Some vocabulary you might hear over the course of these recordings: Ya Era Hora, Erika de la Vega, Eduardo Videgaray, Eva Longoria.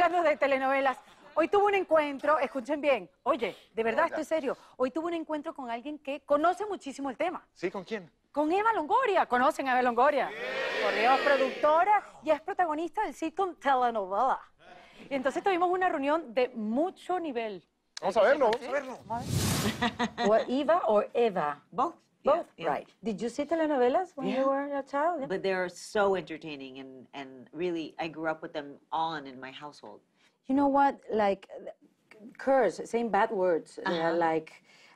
hablando de telenovelas. Hoy tuve un encuentro, escuchen bien, oye, de verdad, estoy serio. Hoy tuve un encuentro con alguien que conoce muchísimo el tema. ¿Sí? ¿Con quién? Con Eva Longoria. ¿Conocen a Eva Longoria? Sí. Por Dios, productora y es protagonista del sitcom Telenovela. Y entonces tuvimos una reunión de mucho nivel. Vamos a verlo, vamos a verlo. ¿O Eva o Eva? Both. Both, yeah, right. Yeah. Did you see telenovelas when you were a child? Yeah. But they're so entertaining and really, I grew up with them on in my household. You know what, like, curse, saying bad words, like,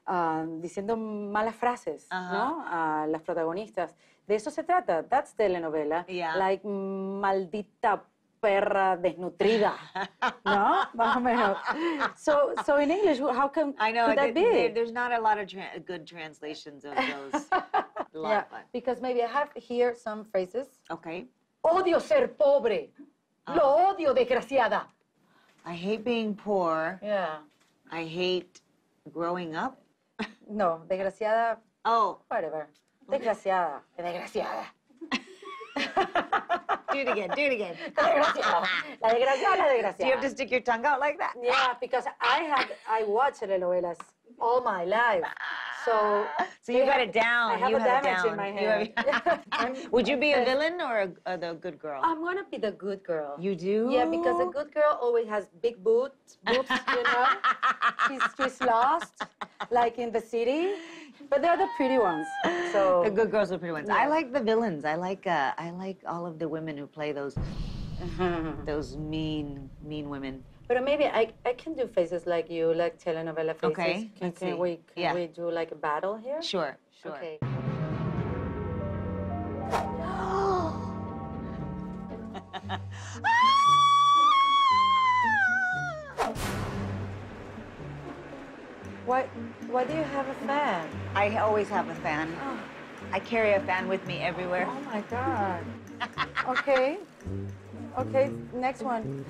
diciendo malas frases, ¿no? A las protagonistas. De eso se trata, that's telenovela, like, maldita perra desnutrida, no? Más o menos. So in English, how come could that be? There's not a lot of good translations of those. Because maybe I have here some phrases. Okay. Odio ser pobre. Lo odio, desgraciada. I hate being poor. Yeah. I hate growing up. No, desgraciada. Oh. Whatever. Desgraciada. Desgraciada. Do it again, do it again. Desgraciada. La desgraciada, la desgraciada. Do you have to stick your tongue out like that? Yeah, because I watch telenovelas all my life. So you got it down. I have a damage in my head. Would you be a villain or the good girl? I'm going to be the good girl. You do? Yeah, because the good girl always has big boobs, you know? She's lost, like in the city. But they're the pretty ones. So the good girls are the pretty ones. Yeah. I like the villains. I like all of the women who play those mean women. But maybe I can do faces like you, like telenovela faces. Okay. Can we do like a battle here? Sure, sure. Okay. Why do you have a fan? I always have a fan. Oh. I carry a fan with me everywhere. Oh my God. Okay. Okay, next one.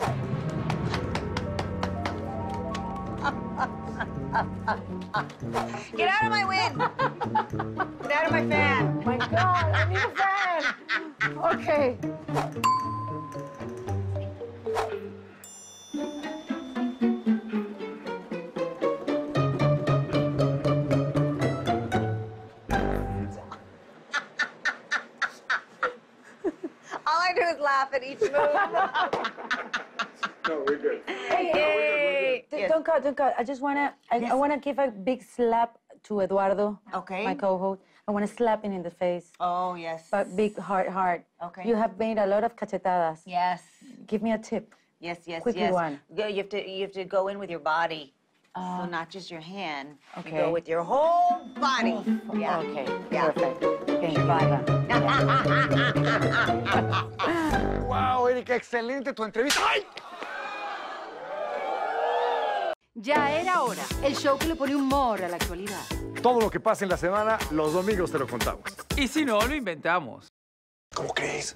Get out of my wind! Get out of my fan! Oh my God, I need a fan! Okay. All I do is laugh at each move. No, we're good. Hey, don't cut. I want to give a big slap to Eduardo, my co-host. I want to slap him in the face. Oh, yes. But big, hard. Okay. You have made a lot of cachetadas. Yes. Give me a tip. Yes. Quickly one. Yeah, you have to go in with your body. So not just your hand. Okay. You go with your whole body. Oh. Yeah. Okay. Yeah. Perfect. Thank you, Eva. Wow, Erika, excelente tu entrevista. ¡Ay! Ya era hora, el show que le pone humor a la actualidad. Todo lo que pasa en la semana, los domingos te lo contamos. Y si no, lo inventamos. ¿Cómo crees?